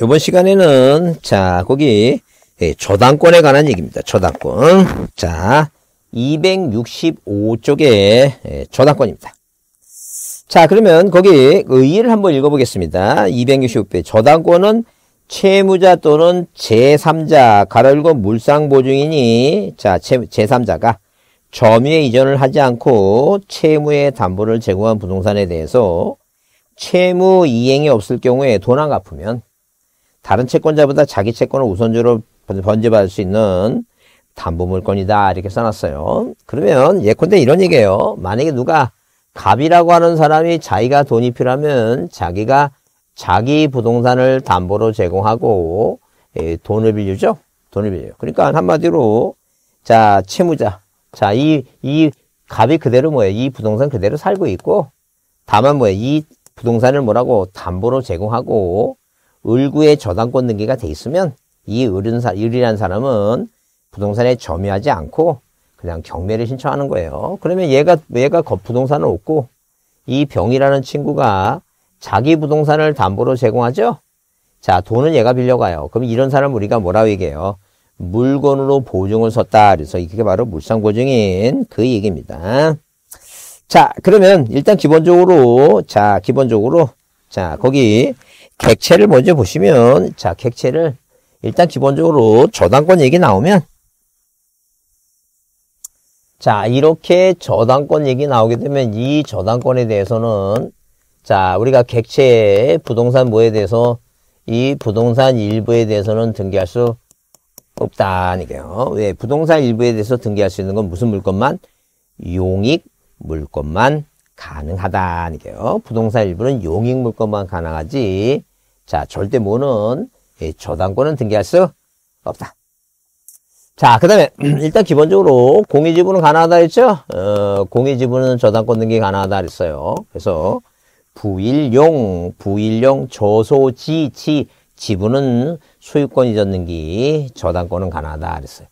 요번 시간에는, 자, 거기, 예, 저당권에 관한 얘기입니다. 저당권. 자, 265쪽에, 예, 저당권입니다. 자, 그러면 거기 의의를 한번 읽어보겠습니다. 265페이지. 저당권은 채무자 또는 제3자, 가로 읽어 물상보증이니, 자, 제3자가 점유의 이전을 하지 않고 채무의 담보를 제공한 부동산에 대해서 채무 이행이 없을 경우에 돈 안 갚으면 다른 채권자보다 자기 채권을 우선적으로 변제받을 수 있는 담보물권이다. 이렇게 써놨어요. 그러면 예컨대 이런 얘기예요. 만약에 누가 갑이라고 하는 사람이 자기가 돈이 필요하면 자기가 자기 부동산을 담보로 제공하고 돈을 빌리죠. 돈을 빌려요. 그러니까 한마디로 자 채무자 자 이 갑이 그대로 뭐예요? 이 부동산 그대로 살고 있고 다만 뭐예요? 이 부동산을 뭐라고 담보로 제공하고 을구에 저당권 등기가 돼 있으면 이 을이라는 사람은 부동산에 점유하지 않고 그냥 경매를 신청하는 거예요. 그러면 얘가 부동산을 얻고 이 병이라는 친구가 자기 부동산을 담보로 제공하죠. 자, 돈은 얘가 빌려가요. 그럼 이런 사람 우리가 뭐라고 얘기해요? 물건으로 보증을 섰다. 그래서 이게 바로 물상보증인 그 얘기입니다. 자, 그러면 일단 기본적으로 자, 거기 객체를 먼저 보시면 자, 객체를 일단 기본적으로 저당권 얘기 나오면 자, 이렇게 저당권 얘기 나오게 되면 이 저당권에 대해서는 자, 우리가 객체의 부동산 뭐에 대해서 이 부동산 일부에 대해서는 등기할 수 없다. 이게요. 왜? 부동산 일부에 대해서 등기할 수 있는 건 무슨 물건만? 용익 물건만 가능하다. 이게요. 부동산 일부는 용익 물건만 가능하지. 자, 절대 뭐는 저당권은 등기할 수 없다. 자, 그 다음에 일단 기본적으로 공유지분은 가능하다 했죠? 공유지분은 저당권 등기 가능하다 했어요. 그래서 부일용 저소지치 지분은 소유권 이전 등기 저당권은 가능하다 그랬어요.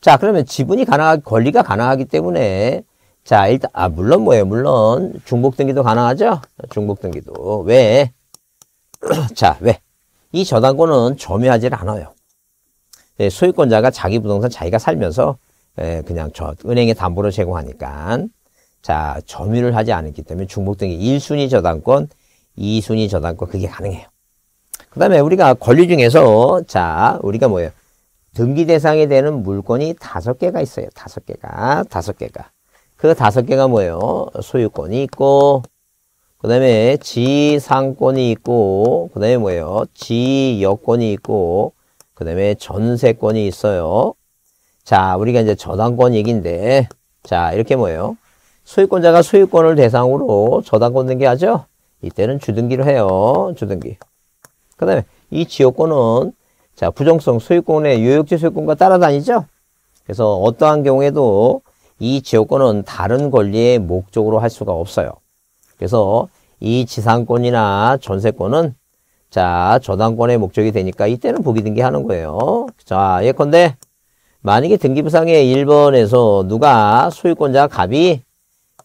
자, 그러면 지분이 가능하기 권리가 가능하기 때문에 자, 일단 아 물론 뭐예요? 물론 중복 등기도 가능하죠. 중복 등기도. 왜? 자, 왜? 이 저당권은 점유하지 않아요. 예, 소유권자가 자기 부동산 자기가 살면서 예, 그냥 은행에 담보를 제공하니까 자, 점유를 하지 않았기 때문에 중복 등기 1순위 저당권, 2순위 저당권 그게 가능해요. 그 다음에 우리가 권리 중에서 자 우리가 뭐예요? 등기 대상이 되는 물건이 5개가 있어요. 5개가 그 5개가 뭐예요? 소유권이 있고 그 다음에 지상권이 있고 그 다음에 뭐예요? 지여권이 있고 그 다음에 전세권이 있어요. 자 우리가 이제 저당권 얘기인데 자 이렇게 뭐예요? 소유권자가 소유권을 대상으로 저당권 등기하죠. 이때는 주등기를 해요. 주등기. 그 다음에 이 지역권은 자 부정성 소유권의 요역지 소유권과 따라다니죠. 그래서 어떠한 경우에도 이 지역권은 다른 권리의 목적으로 할 수가 없어요. 그래서 이 지상권이나 전세권은 자 저당권의 목적이 되니까 이때는 부기등기하는 거예요. 자 예컨대 만약에 등기부상의 1번에서 누가 소유권자 갑이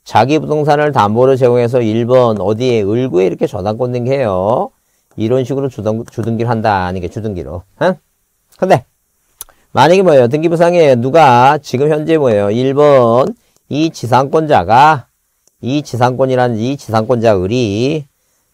자기 부동산을 담보로 제공해서 1번 어디에 을구에 이렇게 저당권 등기해요. 이런 식으로 주등기를 한다. 아니, 주등기로. 응? 근데, 만약에 뭐예요? 등기부상에 누가 지금 현재 뭐예요? 1번, 이 지상권자 을이,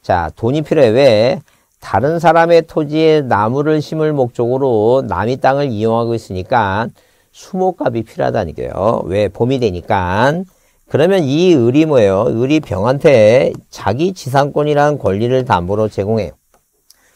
자, 돈이 필요해. 왜? 다른 사람의 토지에 나무를 심을 목적으로 남의 땅을 이용하고 있으니까 수목값이 필요하다니까요. 왜? 봄이 되니까. 그러면 이 을이 뭐예요? 을이 병한테 자기 지상권이라는 권리를 담보로 제공해요.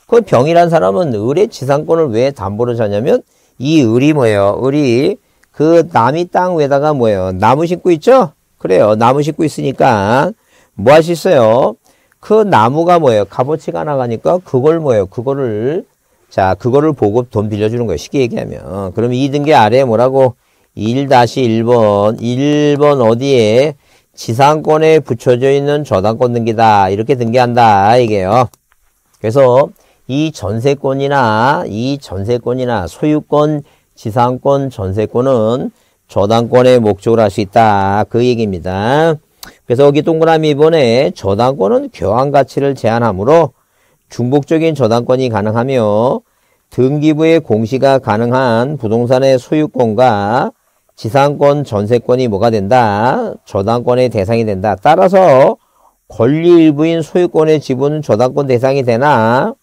그 병이란 사람은 을의 지상권을 왜 담보로 줬냐면 이 을이 뭐예요? 을이 그 남이 땅 위에다가 뭐예요? 나무 심고 있죠? 그래요. 나무 심고 있으니까 뭐 할 수 있어요? 그 나무가 뭐예요? 값어치가 나가니까 그걸 뭐예요? 그거를 보고 돈 빌려주는 거예요. 쉽게 얘기하면. 그럼 2등기 아래에 뭐라고? 1번 어디에 지상권에 붙여져 있는 저당권 등기다. 이렇게 등기한다. 이게요. 그래서 이 전세권이나 소유권, 지상권, 전세권은 저당권의 목적으로 할 수 있다. 그 얘기입니다. 그래서 여기 동그라미 2번에 저당권은 교환 가치를 제한하므로 중복적인 저당권이 가능하며 등기부의 공시가 가능한 부동산의 소유권과 지상권, 전세권이 뭐가 된다? 저당권의 대상이 된다. 따라서 권리 일부인 소유권의 지분은 저당권 대상이 되나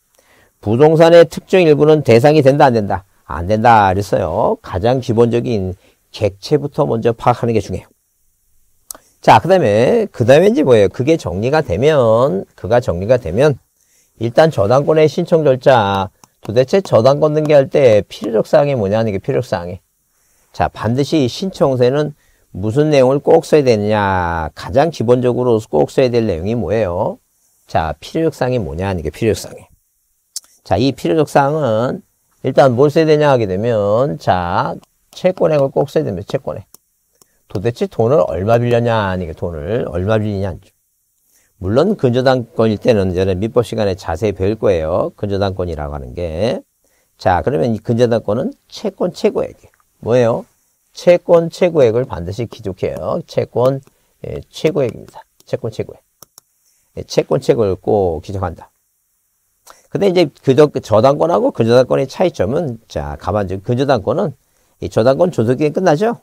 부동산의 특정 일부는 대상이 된다, 안 된다? 안 된다 그랬어요. 가장 기본적인 객체부터 먼저 파악하는 게 중요해요. 자, 그 다음에 이제 뭐예요? 그게 정리가 되면 일단 저당권의 신청 절차, 도대체 저당권 등기할 때 필요적 사항이 뭐냐 하는 게 필요적 사항이. 자, 반드시 신청서에는 무슨 내용을 꼭 써야 되느냐. 가장 기본적으로 꼭 써야 될 내용이 뭐예요? 자, 필요적 사항이 뭐냐 하는 게 필요적 사항이. 자, 이 필요적 사항은 일단 뭘 써야 되냐 하게 되면, 자, 채권액을 꼭 써야 됩니다. 채권액. 도대체 돈을 얼마 빌렸냐 하는 게, 돈을 얼마 빌리냐. 물론 근저당권일 때는 이제 밑법 시간에 자세히 배울 거예요. 근저당권이라고 하는 게. 자, 그러면 이 근저당권은 채권 최고액이에요. 뭐예요? 채권 최고액을 반드시 기록해요. 채권 최고액입니다. 채권 최고액. 채권 최고액을 꼭 기록한다. 근데 이제 저당권하고 근저당권의 차이점은, 자, 가만히 근저당권은 이 저당권 존속기간이 끝나죠?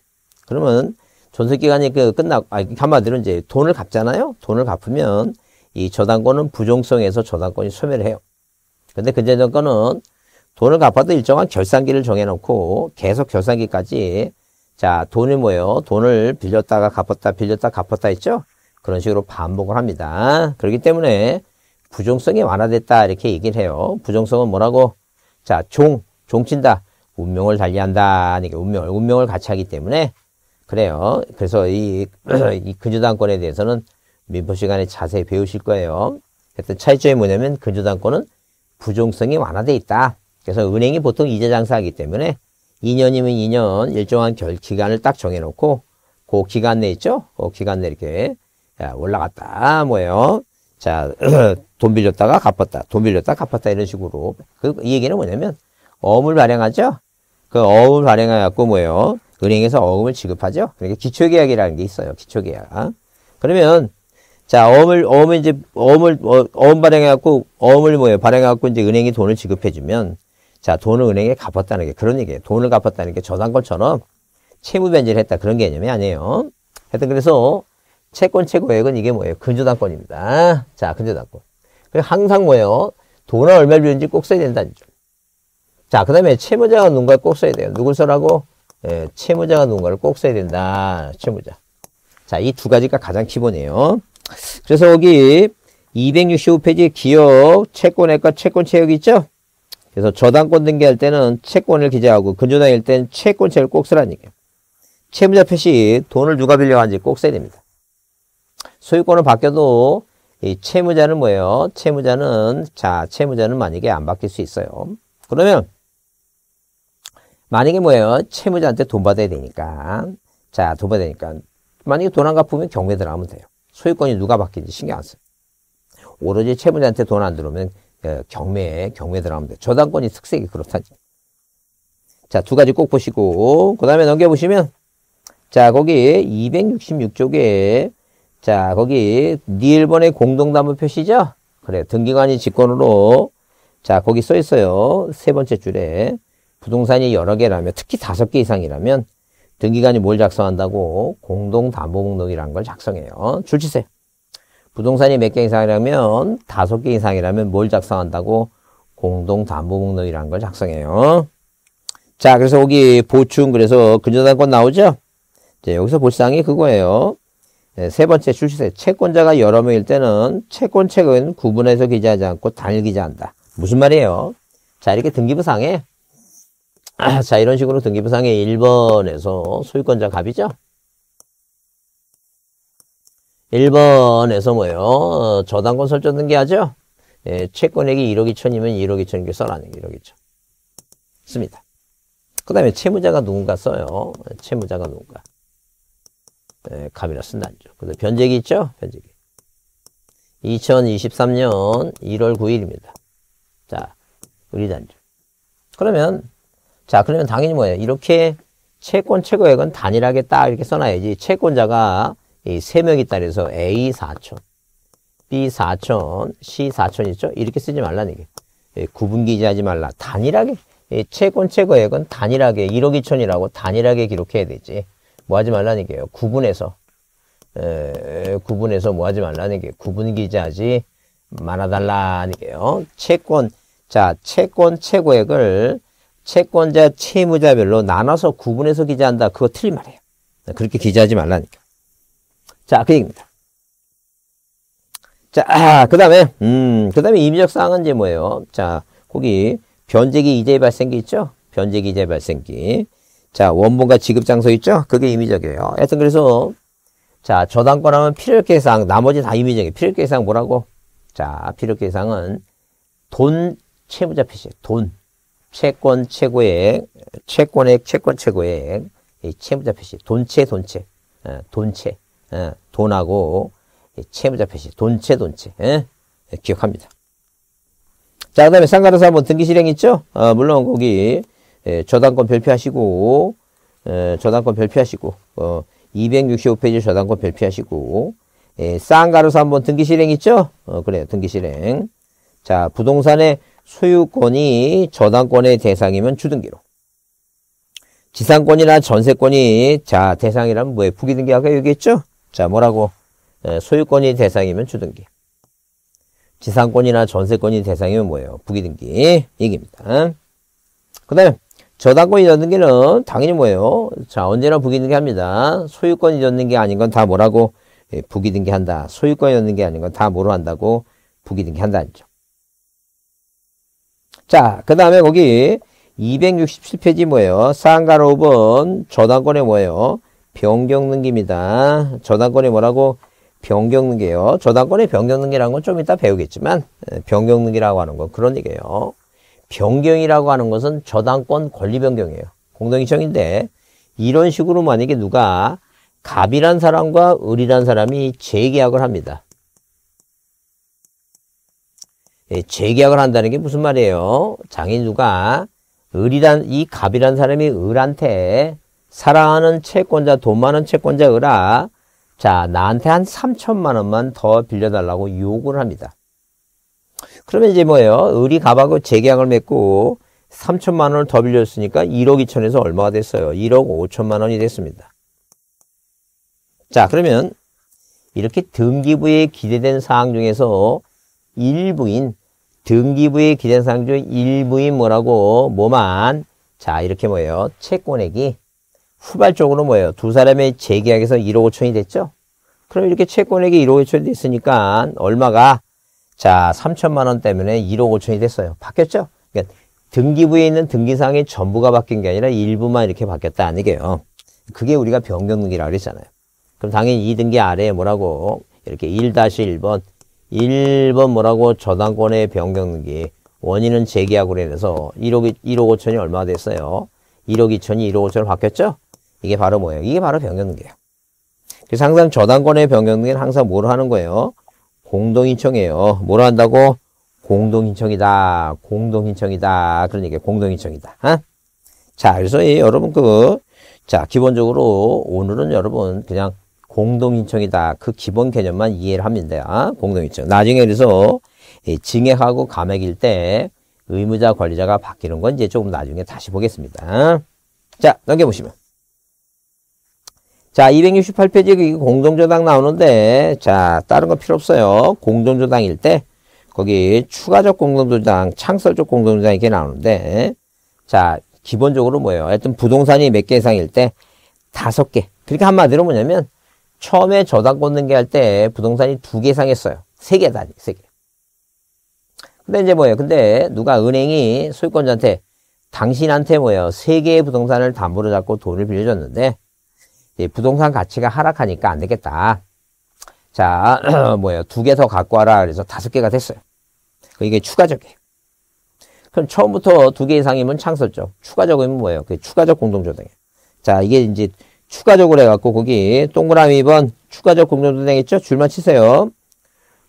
그러면 존속기간이 한마디로 이제 돈을 갚잖아요? 돈을 갚으면 이 저당권은 부종성에서 저당권이 소멸을 해요. 근데 근저당권은 돈을 갚아도 일정한 결산기를 정해놓고 계속 결산기까지, 자, 돈이 뭐예요? 돈을 빌렸다가 갚았다, 빌렸다 갚았다 했죠? 그런 식으로 반복을 합니다. 그렇기 때문에 부종성이 완화됐다 이렇게 얘기를 해요. 부종성은 뭐라고? 자, 종친다. 운명을 달리한다. 이게 운명을 같이 하기 때문에 그래요. 그래서 이 근저당권에 대해서는 민법 시간에 자세히 배우실 거예요. 일단 차이점이 뭐냐면 근저당권은 부종성이 완화돼 있다. 그래서 은행이 보통 이자 장사하기 때문에 2년이면 2년 일정한 기간을 딱 정해놓고 그 기간 내 있죠. 그 기간 내 이렇게, 야, 올라갔다 뭐예요. 자, 돈 빌렸다가 갚았다, 돈 빌렸다 갚았다 이런 식으로. 이 얘기는 뭐냐면 어음을 발행하죠. 그 어음을 발행해갖고 뭐예요? 은행에서 어음을 지급하죠. 그러니까 기초계약이라는 게 있어요. 기초계약. 그러면 자, 어음 발행해갖고 어음을 뭐예요? 발행해갖고 이제 은행이 돈을 지급해주면, 자, 돈을 은행에 갚았다는 게 그런 얘기예요. 돈을 갚았다는 게 저당권처럼 채무변제를 했다 그런 개념이 아니에요. 하여튼 그래서 채권 최고액은 이게 뭐예요? 근저당권입니다. 자, 근저당권. 항상 뭐예요? 돈을 얼마 빌렸는지 꼭 써야 된다는 점. 자, 그 다음에 채무자가 누군가를 꼭 써야 돼요. 누굴 써라고? 예, 채무자가 누군가를 꼭 써야 된다. 채무자. 자, 이 두 가지가 가장 기본이에요. 그래서 여기 265페이지 기업, 채권액과 채권채액 있죠? 그래서 저당권 등기할 때는 채권을 기재하고 근저당일 때는 채권채액을 꼭 쓰라는 얘기예요. 채무자 표시, 돈을 누가 빌려간지 꼭 써야 됩니다. 소유권은 바뀌어도 이 채무자는 뭐예요? 채무자는 만약에 안 바뀔 수 있어요. 그러면 만약에 뭐예요? 채무자한테 돈 받아야 되니까, 자, 돈 받아야 되니까 만약에 돈 안 갚으면 경매 들어가면 돼요. 소유권이 누가 바뀌는지 신경 안 써요. 오로지 채무자한테 돈 안 들어오면 경매에 들어가면 돼요. 저당권이 특색이 그렇다니. 자, 두 가지 꼭 보시고 그 다음에 넘겨보시면, 자, 거기 266쪽에 자, 거기 니1번의 공동담보 표시죠? 그래, 등기관이 직권으로, 자, 거기 써 있어요. 세 번째 줄에 부동산이 여러 개라면, 특히 5개 이상이라면 등기관이 뭘 작성한다고? 공동담보목록이라는 걸 작성해요. 줄치세요. 부동산이 몇 개 이상이라면, 5개 이상이라면 뭘 작성한다고? 공동담보목록이라는 걸 작성해요. 자, 그래서 거기 보충, 그래서 근저당권 나오죠? 이제 여기서 볼 사항이 그거예요. 네, 세 번째 출시세. 채권자가 여러 명일 때는 채권책은 구분해서 기재하지 않고 단일 기재한다. 무슨 말이에요? 자, 이렇게 등기부상에, 자, 이런 식으로 등기부상에 1번에서 소유권자 갑이죠? 1번에서 뭐예요? 저당권 설정 등기하죠? 예, 채권액이 1억 2천이면 1억 2천 이렇게 써라는 게 1억 2천. 씁니다. 그 다음에 채무자가 누군가 써요. 채무자가 누군가. 네, 갑이라 쓴다. 그래서 변제기 있죠? 변제기. 2023년 1월 9일입니다. 자, 의리단주. 그러면 당연히 뭐예요? 이렇게 채권 최고액은 단일하게 딱 이렇게 써놔야지. 채권자가 이 3명이 따라서 A 4천, B4000, C4000 있죠? 이렇게 쓰지 말라는 얘기예요. 예, 구분기지하지 말라. 단일하게, 예, 채권, 최고액은 단일하게 1억 2천이라고 단일하게 기록해야 되지. 뭐 하지 말라는 얘기예요. 구분해서, 예, 구분해서 뭐 하지 말라는 얘기예요. 구분기지하지 말아달라는 얘기예요. 채권, 자, 채권, 최고액을 채권자, 채무자별로 나눠서 구분해서 기재한다. 그거 틀린 말이에요. 그렇게 기재하지 말라니까. 자, 그 얘기입니다. 자, 그 다음에 임의적사항은 이제 뭐예요? 자, 거기, 변제기 이자의 발생기 있죠? 변제기 이자의 발생기. 자, 원본과 지급장소 있죠? 그게 임의적이에요. 하여튼 그래서, 자, 저당권 하면 필요계상, 나머지 다 임의적이에요. 필요계상 뭐라고? 자, 필요계상은 돈, 채무자 표시액, 돈. 채권, 최고액, 채권액, 채권, 최고액. 이 채무자 표시액, 돈채. 돈하고, 채무자 표시, 돈채. 예? 예, 기억합니다. 자, 그 다음에 상가로서 한번 등기 실행 있죠? 물론 거기, 예, 저당권 별표하시고, 예, 저당권 별표하시고, 265페이지 저당권 별표하시고, 예, 쌍가로서 한번 등기 실행 있죠? 그래요, 등기 실행. 자, 부동산의 소유권이 저당권의 대상이면 주등기로. 지상권이나 전세권이, 자, 대상이라면 뭐예요? 부기등기 아까 얘기했죠? 자, 뭐라고? 소유권이 대상이면 주등기. 지상권이나 전세권이 대상이면 뭐예요? 부기등기. 얘기입니다. 그 다음에, 저당권 이전등기는 당연히 뭐예요? 자, 언제나 부기등기 합니다. 소유권 이전등기 아닌 건 다 뭐라고? 예, 부기등기 한다. 소유권 이전등기 아닌 건 다 뭐로 한다고? 부기등기 한다는 점. 자, 그 다음에 거기 267페이지 뭐예요? 상가로 5번. 저당권의 뭐예요? 변경등기입니다. 저당권이 뭐라고? 변경등기예요. 저당권의 변경등기라는 건 좀 이따 배우겠지만 변경등기라고 하는 건 그런 얘기예요. 변경이라고 하는 것은 저당권 권리 변경이에요. 공동이청인데 이런 식으로 만약에 누가 갑이란 사람과 을이란 사람이 재계약을 합니다. 예, 재계약을 한다는 게 무슨 말이에요? 장인 누가 을이란 이 갑이란 사람이 을한테 사랑하는 채권자, 돈 많은 채권자 을아 자, 나한테 한 3천만 원만 더 빌려달라고 요구를 합니다. 그러면 이제 뭐예요? 을이 갑하고 재계약을 맺고 3천만 원을 더 빌렸으니까 1억 2천에서 얼마가 됐어요? 1억 5천만 원이 됐습니다. 자, 그러면 이렇게 등기부에 기재된 사항 중에서 일부인, 등기부에 기재된 사항 중 일부인 뭐라고? 뭐만? 자, 이렇게 뭐예요? 채권액이 후발적으로 뭐예요? 두 사람의 재계약에서 1억 5천이 됐죠? 그럼 이렇게 채권액이 1억 5천이 됐으니까 얼마가? 자, 3천만 원 때문에 1억 5천이 됐어요. 바뀌었죠? 그러니까 등기부에 있는 등기사항의 전부가 바뀐 게 아니라 일부만 이렇게 바뀌었다. 아니게요. 그게 우리가 변경등기라고 그랬잖아요. 그럼 당연히 이 등기 아래에 뭐라고? 이렇게 1-1번, 1번 뭐라고? 저당권의 변경등기. 원인은 재계약으로 인해서 1억 5천이 얼마가 됐어요? 1억 2천이 1억 5천으로 바뀌었죠? 이게 바로 뭐예요? 이게 바로 변경등기예요. 그래서 항상 저당권의 변경등기는 항상 뭐로 하는 거예요? 공동인청이에요. 뭐로 한다고? 공동인청이다. 그런 얘기예요. 공동인청이다. 어? 자, 그래서 여러분 자, 기본적으로 오늘은 여러분 그냥 공동인청이다. 그 기본 개념만 이해를 하면 돼요. 어? 공동인청. 나중에 그래서 이 증액하고 감액일 때 의무자 권리자가 바뀌는 건 이제 조금 나중에 다시 보겠습니다. 자, 넘겨보시면. 자, 268페이지 공동저당 나오는데, 자, 다른 거 필요 없어요. 공동저당일 때, 거기 추가적 공동저당, 창설적 공동저당 이렇게 나오는데, 자, 기본적으로 뭐예요? 하여튼 부동산이 몇 개 이상일 때, 5개. 그러니까 한마디로 뭐냐면, 처음에 저당권 등기할 때 부동산이 2개 이상 했어요. 3개. 근데 이제 뭐예요? 근데 누가 은행이 소유권자한테, 당신한테 뭐예요? 3개의 부동산을 담보로 잡고 돈을 빌려줬는데, 예, 부동산 가치가 하락하니까 안 되겠다. 자, 뭐예요? 2개 더 갖고 와라. 그래서 5개가 됐어요. 이게 추가적이에요. 그럼 처음부터 2개 이상이면 창설적. 추가적이면 뭐예요? 그 추가적 공동저당이에요. 자, 이게 이제 추가적으로 해갖고 거기 동그라미 2번 추가적 공동저당 있죠? 줄만 치세요.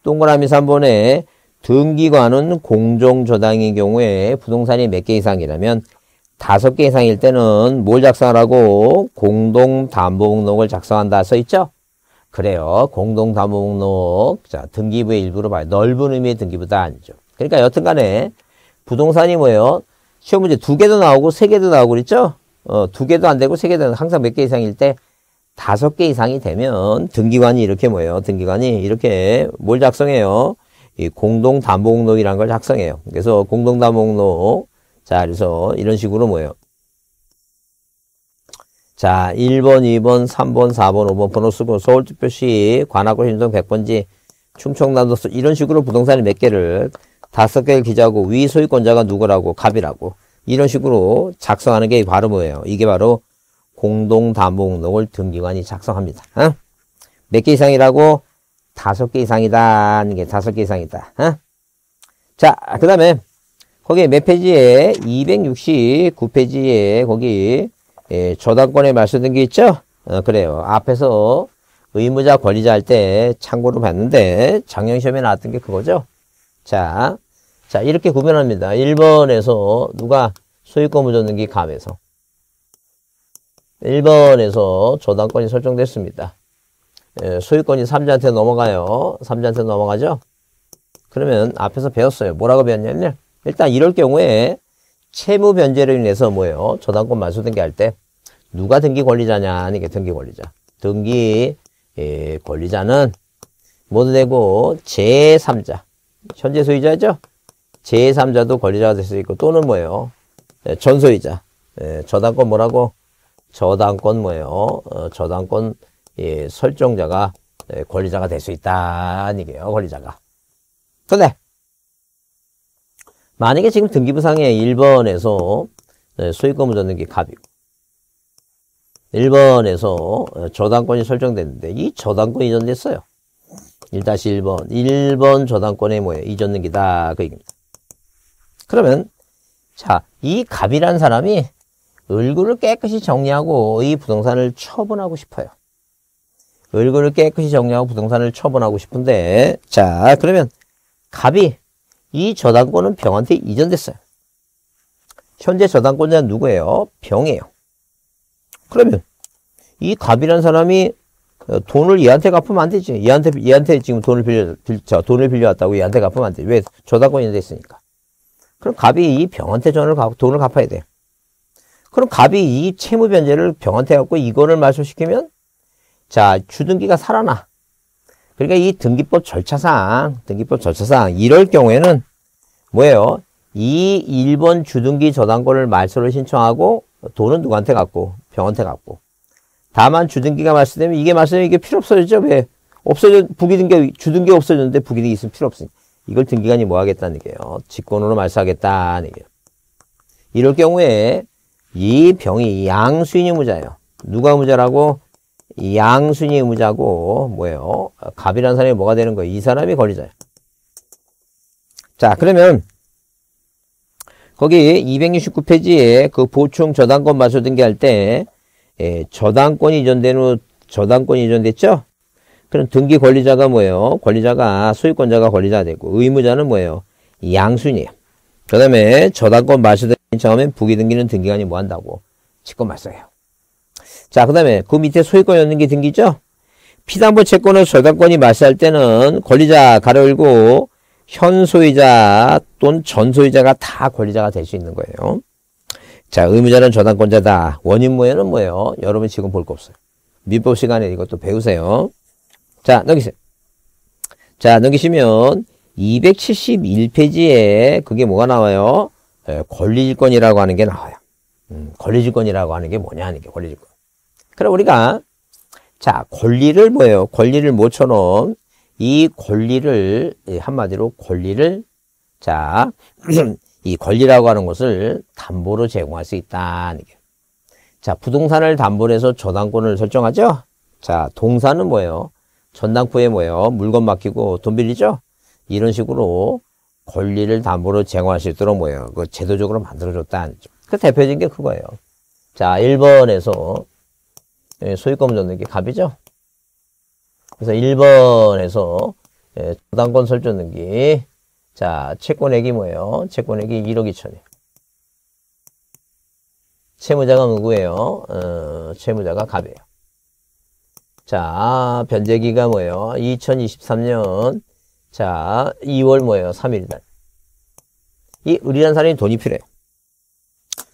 동그라미 3번에 등기관은 공동저당인 경우에 부동산이 몇 개 이상이라면 5개 이상일 때는 뭘 작성하라고? 공동담보목록을 작성한다 써있죠? 그래요. 공동담보목록, 자, 등기부의 일부로 봐요. 넓은 의미의 등기부다 아니죠. 그러니까 여튼간에 부동산이 뭐예요? 시험 문제 2개도 나오고 3개도 나오고 그랬죠? 2개도 안 되고 3개도 안 되고 항상 몇 개 이상일 때 5개 이상이 되면 등기관이 이렇게 뭐예요? 등기관이 이렇게 뭘 작성해요? 이 공동담보목록이라는 걸 작성해요. 그래서 공동담보목록, 자, 그래서 이런 식으로 뭐예요? 자, 1번, 2번, 3번, 4번, 5번 번호 쓰고 서울특별시 관악구 신청 100번지 충청남도 이런 식으로 부동산의 몇 개를 5개를 기재하고 위 소유권자가 누구라고 갑이라고 이런 식으로 작성하는 게 바로 뭐예요? 이게 바로 공동담보목록을 등기관이 작성합니다. 어? 몇 개 이상이라고? 5개 이상이다. 하는 게 5개 이상이다. 어? 자, 그 다음에 거기에 몇 페이지에 269페이지에 거기 예, 저당권에 말씀드린 게 있죠? 그래요. 앞에서 의무자 권리자 할 때 참고로 봤는데 작년 시험에 나왔던 게 그거죠. 자 이렇게 구별합니다. 1번에서 누가 소유권 보존등기 감에서 1번에서 저당권이 설정됐습니다. 예, 소유권이 3자한테 넘어가요. 3자한테 넘어가죠? 그러면 앞에서 배웠어요. 뭐라고 배웠냐면 일단 이럴 경우에 채무 변제로 인해서 뭐예요? 저당권 말소등기 할 때 누가 등기 권리자냐? 이게 등기 권리자. 등기 권리자는 뭐도 되고 제3자. 현재 소유자죠? 제3자도 권리자가 될 수 있고 또는 뭐예요? 전소유자. 저당권 뭐라고? 저당권 뭐예요? 저당권 설정자가 권리자가 될 수 있다. 아니게요. 권리자가. 근데 만약에 지금 등기부상에 1번에서 소유권 보존등기 갑이고 1번에서 저당권이 설정됐는데 이 저당권이 이전됐어요. 1-1번. 1번 저당권의 뭐예요? 이전등기다. 그 얘기입니다. 그러면 자, 이 갑이라는 사람이 을구를 깨끗이 정리하고 이 부동산을 처분하고 싶어요. 을구를 깨끗이 정리하고 부동산을 처분하고 싶은데 자, 그러면 갑이 이 저당권은 병한테 이전됐어요. 현재 저당권자는 누구예요? 병이에요. 그러면 이 갑이라는 사람이 돈을 얘한테 갚으면 안 되지. 얘한테 지금 돈을 빌려왔다고 얘한테 갚으면 안 돼. 왜? 저당권이 이전됐으니까. 그럼 갑이 이 병한테 돈을 갚아야 돼요. 그럼 갑이 이 채무 변제를 병한테 갖고 이거를 말소시키면 자, 주등기가 살아나. 그러니까 이 등기법 절차상 이럴 경우에는 뭐예요? 이 1번 주등기 저당권을 말소를 신청하고 돈은 누구한테 갖고 병한테 갖고 다만 주등기가 말소되면 이게 필요 없어졌죠? 왜? 없어져 주등기 없어졌는데 부기등기 있으면 필요 없으니 이걸 등기관이 뭐 하겠다는 얘기예요? 직권으로 말소하겠다는 얘기예요. 이럴 경우에 이 병이 양수인이 무자예요. 누가 무자라고? 양순이 의무자고 뭐예요? 갑이라는 사람이 뭐가 되는 거예요? 이 사람이 권리자예요. 자, 그러면 거기 269페이지에 그 보충 저당권 말소 등기할 때 저당권이 이전된 후 저당권이 이전됐죠? 그럼 등기 권리자가 뭐예요? 권리자가 소유권자가 권리자가 되고 의무자는 뭐예요? 양순이에요. 그 다음에 저당권 말소 등기 신청하면 부기등기는 등기관이 뭐 한다고? 직권 말소해요. 자, 그 다음에 그 밑에 소유권 연등기 등기죠? 피담보 채권을 저당권이 말소할 때는 권리자 가로열고 현 소유자 또는 전 소유자가 다 권리자가 될 수 있는 거예요. 자, 의무자는 저당권자다. 원인 모해는 뭐예요? 여러분 지금 볼 거 없어요. 민법 시간에 이것도 배우세요. 자, 넘기세요. 자, 넘기시면 271페이지에 그게 뭐가 나와요? 권리질권이라고 하는 게 나와요. 권리질권이라고 하는 게 뭐냐 하는 게 권리질권. 그럼 우리가 자 권리를 뭐예요? 권리를 모처럼 이 권리를 한마디로 권리를 자 이 권리라고 하는 것을 담보로 제공할 수 있다. 자 부동산을 담보로 해서 저당권을 설정하죠. 자 동산은 뭐예요? 전당포에 뭐예요? 물건 맡기고 돈 빌리죠. 이런 식으로 권리를 담보로 제공할 수 있도록 뭐예요? 그 제도적으로 만들어줬다. 그 대표적인 게 그거예요. 자 1번에서 소유권 보존등기 갑이죠. 그래서 1번에서 저당권 설정등기 자 채권액이 뭐예요? 채권액이 1억 2천이에요. 채무자가 누구예요? 채무자가 갑이에요. 자, 변제기가 뭐예요? 2023년, 자, 2월 뭐예요? 3일 날. 이, 우리라는 사람이 돈이 필요해요.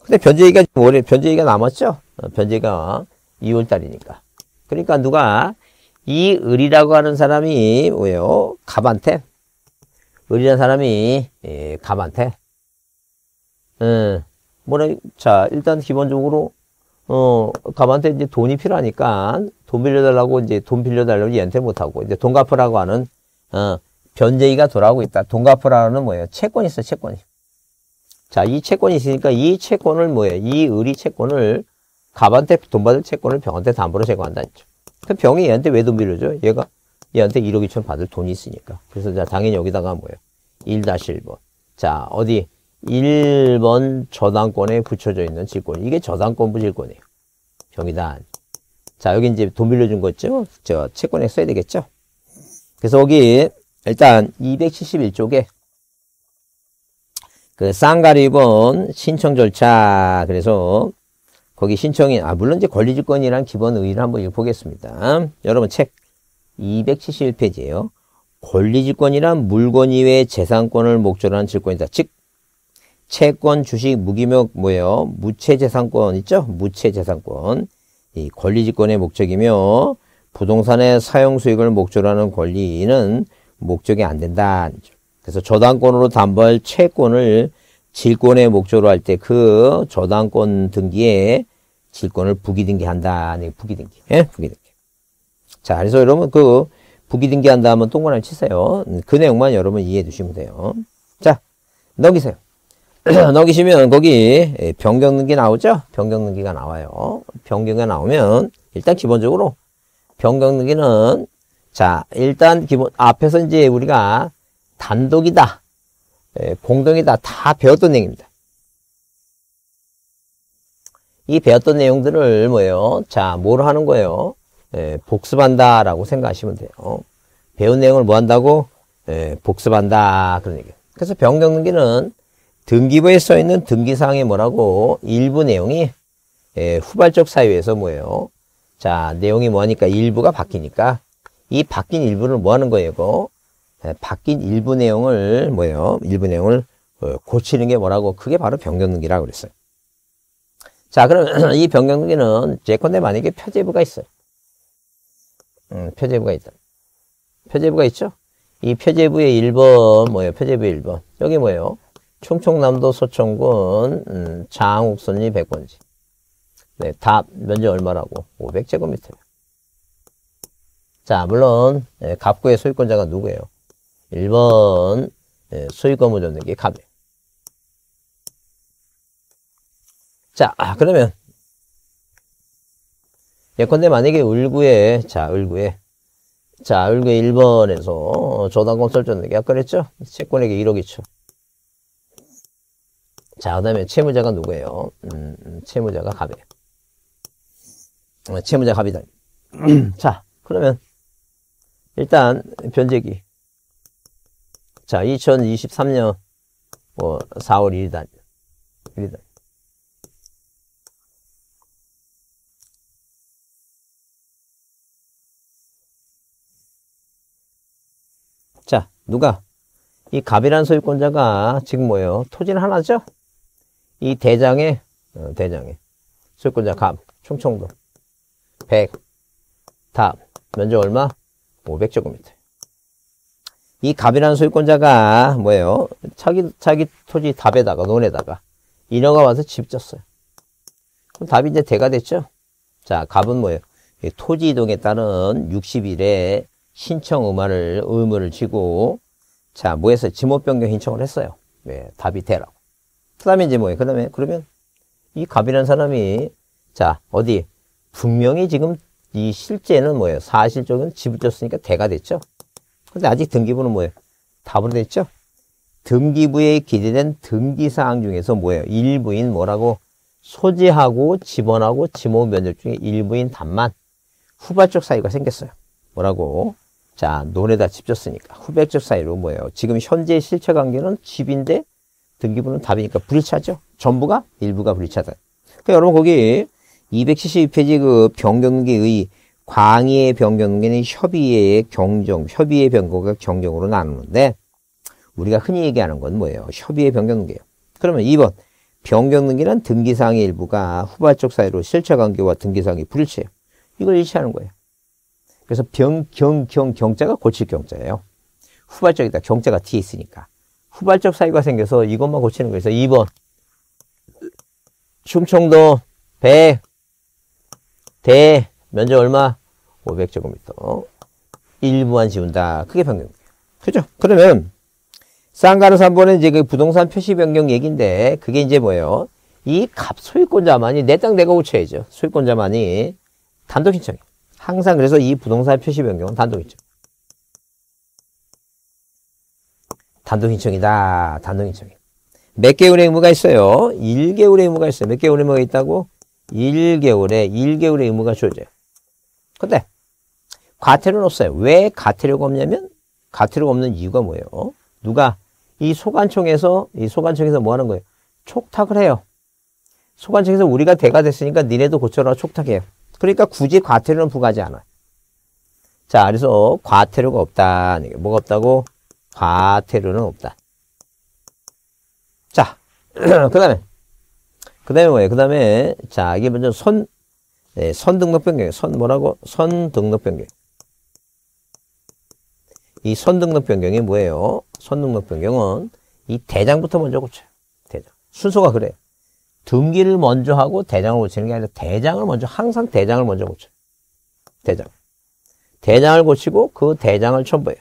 근데 변제기가, 변제기가 남았죠? 변제기가 2월 달이니까. 그러니까 누가, 이 을이라고 하는 사람이 뭐예요? 갑한테. 을이라는 사람이, 예, 갑한테. 자, 일단 기본적으로, 갑한테 이제 돈이 필요하니까, 돈 빌려달라고, 이제 돈 빌려달라고 얘한테 못하고, 이제 돈 갚으라고 하는, 변제기가 돌아오고 있다. 돈 갚으라는 뭐예요? 채권이 있어, 채권이. 자, 이 채권이 있으니까 이 채권을 뭐예요? 이 을이 채권을, 갑한테 돈 받을 채권을 병한테 담보로 제거한다. 그 병이 얘한테 왜 돈 빌려줘? 얘가, 얘한테 1억 2천 받을 돈이 있으니까. 그래서 자, 당연히 여기다가 뭐예요? 1-1번. 자, 어디? 1번 저당권에 붙여져 있는 질권. 이게 저당권부 질권이에요. 병이단. 자, 여기 이제 돈 빌려준 거 있죠? 저, 채권에 써야 되겠죠? 그래서 여기, 일단 271쪽에, 그, 쌍가리번 신청 절차. 그래서, 거기 신청인, 물론 이제 권리질권이란 기본 의의를 한번 읽어보겠습니다. 여러분, 책 271페이지에요. 권리질권이란 물건 이외의 재산권을 목적으로 한 질권이다. 즉, 채권, 주식, 무기명, 뭐예요? 무채재산권 있죠? 무채재산권. 이 권리질권의 목적이며, 부동산의 사용수익을 목적으로 하는 권리는 목적이 안 된다. 그래서 저당권으로 담보할 채권을 질권의 목적으로 할 때 그 저당권 등기에 질권을 부기등기한다. 네, 부기등기. 예? 부기등기. 자, 그래서 여러분 그 부기등기한다 하면 동그라미 치세요. 그 내용만 여러분 이해해 주시면 돼요. 자, 넘기세요. 넘기시면 거기 변경등기 나오죠? 변경등기가 나와요. 변경이 나오면 일단 기본적으로 변경등기는 자, 일단 기본 앞에서 이제 우리가 단독이다. 공동이다. 다 배웠던 내용입니다. 이 배웠던 내용들을 뭐예요? 자, 뭐로 하는 거예요? 복습한다라고 생각하시면 돼요. 배운 내용을 뭐 한다고? 복습한다. 그런 얘기예요. 그래서 변경등기는 등기부에 써 있는 등기사항이 뭐라고? 일부 내용이 후발적 사유에서 뭐예요? 자, 내용이 뭐하니까 일부가 바뀌니까 이 바뀐 일부를 뭐하는 거예요? 이거? 바뀐 일부 내용을 뭐예요? 일부 내용을 고치는 게 뭐라고? 그게 바로 변경등기라고 그랬어요. 자, 그럼 이 변경등기는 예컨대 만약에 표제부가 있어요. 표제부가 있다. 표제부가 있죠? 이 표제부의 1번 뭐예요? 표제부의 1번 여기 뭐예요? 충청남도 소천군 장옥선리 백번지. 네, 답 면적 얼마라고? 500제곱미터. 자, 물론 갑구의 소유권자가 누구예요? 1번 소유권 보존된 게 갑이에요. 자, 그러면 예컨대 만약에 을구에 을구에 1번에서 저당권 설정된 게 아까 그랬죠? 채권에게 1억 2천. 자, 그 다음에 채무자가 누구예요? 채무자가 갑이에요. 채무자 갑이다. 자, 그러면 일단 변제기. 자, 2023년 4월 1일이다. 자, 누가? 이 갑이라는 소유권자가 지금 뭐예요? 토지는 하나죠? 이 대장의, 소유권자 갑, 충청도, 100, 답, 면적 얼마? 500제곱미터. 이 갑이라는 소유권자가 뭐예요? 자기 토지 답에다가, 논에다가, 인허가 와서 집 졌어요. 그럼 답이 이제 대가 됐죠? 자, 갑은 뭐예요? 토지 이동에 따른 60일에 신청 의무를 지고, 자, 뭐 해서 지목 변경 신청을 했어요. 네, 답이 대라고. 그 다음에 이제 뭐예요? 그러면, 이 갑이라는 사람이, 자, 어디? 분명히 지금 이 실제는 뭐예요? 사실적인 집을 졌으니까 대가 됐죠? 근데 아직 등기부는 뭐예요? 답으로 됐죠? 등기부에 기재된 등기사항 중에서 뭐예요? 일부인 뭐라고? 소지하고 지번하고 지목 면적 중에 일부인 답만 후발적 사유가 생겼어요. 뭐라고? 자, 논에다 집 졌으니까 후발적 사유로 뭐예요? 지금 현재의 실체 관계는 집인데 등기부는 답이니까 불일치하죠? 전부가? 일부가 불일치하다. 그러니까 여러분 거기 272페이지 그 변경등기의 광의의 변경계는 협의의 경정, 협의의 변경과 경정으로 나누는데 우리가 흔히 얘기하는 건 뭐예요? 협의의 변경계요. 그러면 2번 변경등기는 등기사항의 일부가 후발적 사유로 실체관계와 등기사항이 불일치해요. 이걸 일치하는 거예요. 그래서 경자가 고칠 경자예요. 후발적이다. 경자가 뒤에 있으니까. 후발적 사유가 생겨서 이것만 고치는 거예요. 그래서 2번 충청도 100 대 면적 얼마? 500제곱미터. 일부만 지운다. 그게 변경이에요. 그죠? 그러면 쌍가루 3번은 이제 그 부동산 표시 변경 얘기인데 그게 이제 뭐예요? 이 값 소유권자만이 내 땅 내가 고쳐야죠. 소유권자만이 단독 신청이에요. 항상 그래서 이 부동산 표시 변경은 단독 신청. 단독 신청이다. 단독 신청이에요. 몇 개월의 의무가 있어요? 1개월의 의무가 있어요. 몇 개월의 의무가 있다고? 1개월의 의무가 존재해요. 근데 과태료는 없어요. 왜 과태료가 없냐면 과태료가 없는 이유가 뭐예요? 누가 이 소관청에서 뭐 하는 거예요? 촉탁을 해요. 소관청에서 우리가 대가 됐으니까 니네도 고쳐라 촉탁해요. 그러니까 굳이 과태료는 부과하지 않아요. 자, 그래서 과태료가 없다. 뭐가 없다고? 과태료는 없다. 자, 그 다음에 뭐예요? 그 다음에, 자, 이게 먼저 선 등록 변경이에요. 선 등록 변경. 이 선 등록 변경이 뭐예요? 선 등록 변경은 이 대장부터 먼저 고쳐요. 대장. 순서가 그래요. 등기를 먼저 하고 대장을 고치는 게 아니라 항상 대장을 먼저 고쳐요. 대장. 대장을 고치고 그 대장을 첨부해요.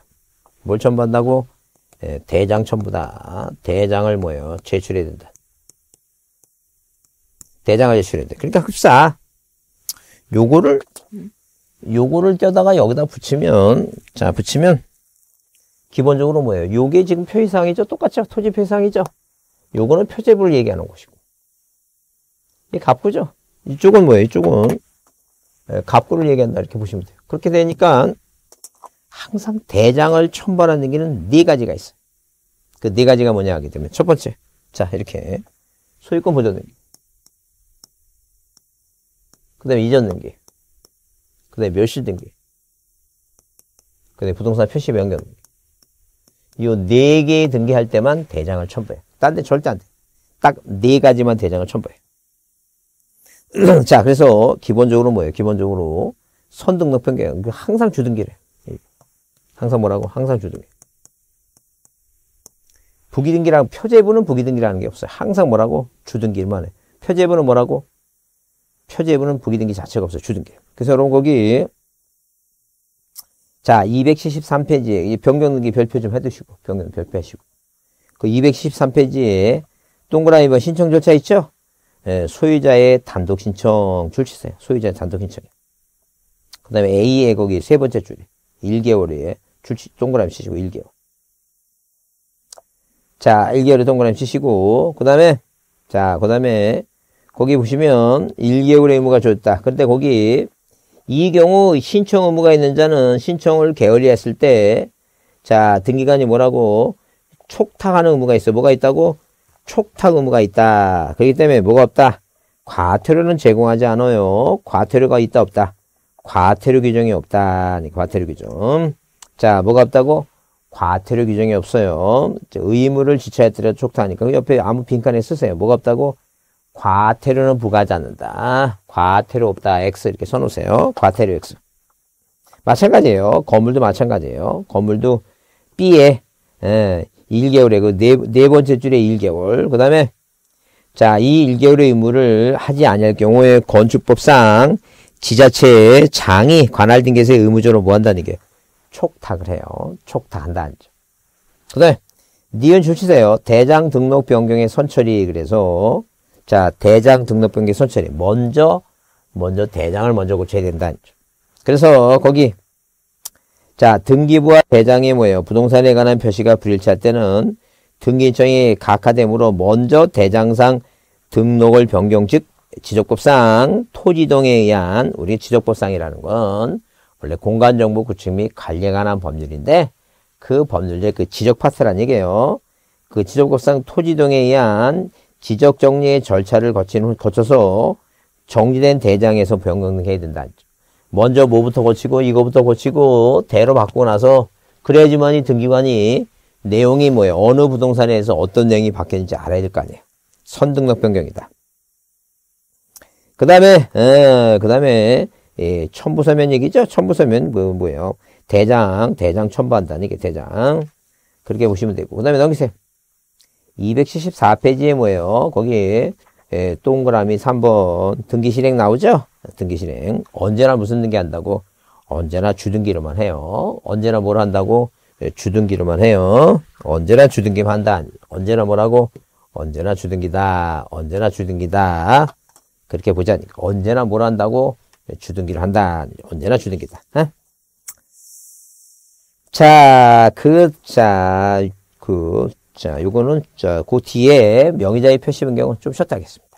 뭘 첨부한다고? 예, 대장 첨부다. 대장을 뭐예요? 제출해야 된다. 대장을 제출해야 돼. 그러니까 흡사. 요거를 떼다가 여기다 붙이면, 자, 붙이면, 기본적으로 뭐예요? 요게 지금 표시사항이죠? 똑같죠? 토지 표시사항이죠? 요거는 표제부를 얘기하는 것이고. 이게 갑구죠? 이쪽은 뭐예요? 이쪽은, 예, 갑구를 얘기한다. 이렇게 보시면 돼요. 그렇게 되니까, 항상 대장을 첨부하는 등기는 4가지가 있어요. 그 4가지가 뭐냐 하게 되면, 첫 번째. 자, 이렇게. 소유권 보존 등기. 그 다음에 이전 등기, 그 다음에 멸실 등기, 그 다음에 부동산 표시 변경 등기. 요 4개 등기할 때만 대장을 첨부해. 딴 데 절대 안 돼. 딱 4가지만 대장을 첨부해. 자, 그래서 기본적으로 뭐예요? 기본적으로 선 등록 변경. 항상 주등기래. 항상 뭐라고? 항상 주등기. 부기등기랑 표제부는 부기등기라는 게 없어요. 항상 뭐라고? 주등기만 해. 표제부는 뭐라고? 표제부는 부기등기 자체가 없어요. 주등기. 그래서 여러분 거기 자 273페이지에 변경등기 별표 좀 해두시고 변경 별표하시고 그 273페이지에 동그라미 번 신청 절차 있죠? 예, 소유자의 단독 신청 줄 치세요. 소유자의 단독 신청. 그 다음에 A에 거기 세 번째 줄에 1개월에 줄 동그라미 치시고 1개월. 자 1개월에 동그라미 치시고 그 다음에 거기 보시면 1개월의 의무가 줬다. 그런데 거기 이 경우 신청 의무가 있는 자는 신청을 게을리 했을 때 자 등기관이 뭐라고 촉탁하는 의무가 있어. 뭐가 있다고? 촉탁 의무가 있다. 그렇기 때문에 뭐가 없다? 과태료는 제공하지 않아요. 과태료가 있다 없다? 과태료 규정이 없다. 과태료 규정. 자 뭐가 없다고? 과태료 규정이 없어요. 의무를 지체했더라도 촉탁하니까 옆에 아무 빈칸에 쓰세요. 뭐가 없다고? 과태료는 부과하지 않는다. 과태료 없다. X 이렇게 써놓으세요. 과태료 X. 마찬가지예요. 건물도 마찬가지예요. 건물도 B에 1개월에 그 네 번째 줄에 1개월. 그 다음에 자 이 1개월의 의무를 하지 않을 경우에 건축법상 지자체의 장이 관할 등기에서의 의무적으로 뭐 한다는 게 촉탁을 해요. 촉탁한다 안죠. 그다음에 니은 주치세요. 대장 등록 변경의 선처리 그래서. 자, 대장 등록 변경 선처리. 먼저 대장을 먼저 고쳐야 된다. 그래서 거기 자, 등기부와 대장이 뭐예요? 부동산에 관한 표시가 불일치할 때는 등기인청이 각하되므로 먼저 대장상 등록을 변경 즉 지적법상 토지이동에 의한 우리 지적법상이라는 건 원래 공간정보 구축 및 관리에 관한 법률인데 그 법률의 그 지적 파트란 얘기예요. 그 지적법상 토지이동에 의한 지적 정리의 절차를 거쳐서 정지된 대장에서 변경등기해야 된다. 먼저 뭐부터 고치고 이거부터 고치고 대로 바꾸고 나서 그래야지만 이 등기관이 내용이 뭐예요? 어느 부동산에 대해서 어떤 내용이 바뀌는지 알아야 될 거 아니에요. 선등록 변경이다. 그 다음에 첨부서면 얘기죠. 첨부서면 뭐예요? 대장 첨부한다는 게 대장. 그렇게 보시면 되고. 그 다음에 넘기세요. 274페이지에 뭐예요? 거기에 동그라미 3번 등기실행 나오죠? 등기실행. 언제나 무슨 등기한다고? 언제나 주등기로만 해요. 언제나 뭘 한다고? 주등기로만 해요. 언제나 주등기만 한다. 언제나 뭐라고? 언제나 주등기다. 언제나 주등기다. 그렇게 보자니까. 언제나 뭘 한다고? 주등기를 한다. 언제나 주등기다. 어? 요거는, 그 뒤에 명의자의 표시 변경은 좀 쉬었다 하겠습니다.